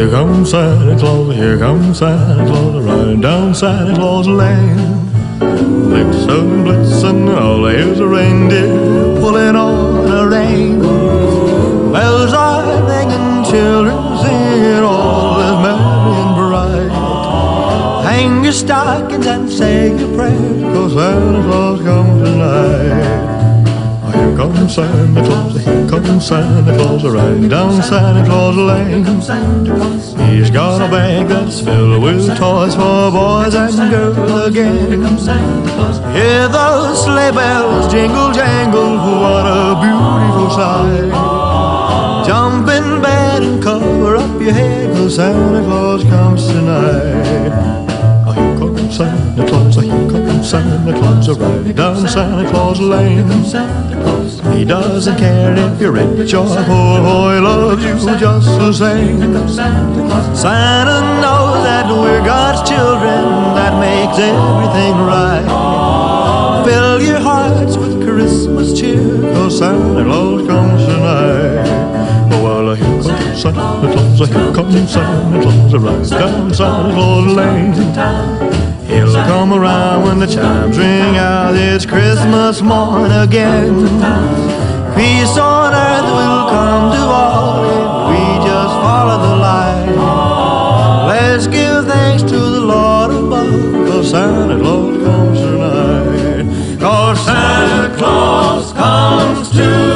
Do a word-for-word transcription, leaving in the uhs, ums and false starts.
Here comes Santa Claus, here comes Santa Claus, riding down Santa Claus Lane. Blitzen, blitzen, all here's a reindeer pulling on the rein. Bells are ringing, children singing, all is merry and bright. Hang your stockings and say your prayers, 'cause Santa Claus comes tonight. Here comes Santa Claus, here comes Santa Claus, riding down Santa Claus Lane. He's got a bag that's filled with toys for boys and girls again. Hear those sleigh bells jingle jangle, what a beautiful sight. Jump in bed and cover up your head, 'cause Santa Claus comes tonight. Santa Claus, here comes Santa Claus, a ride down Santa Claus Lane. He doesn't care if you're rich or poor, oh, he loves you just the same. Santa knows that we're God's children, that makes everything right. Fill your hearts with Christmas cheer, 'cause Santa Claus comes tonight. Well, here comes Santa Claus, here comes Santa Claus, a ride down Santa Claus Lane. He'll come around when the chimes ring out, it's Christmas morn again. Peace on earth will come to all if we just follow the light. Let's give thanks to the Lord above, 'cause Santa Claus comes tonight. 'Cause Santa Claus comes tonight.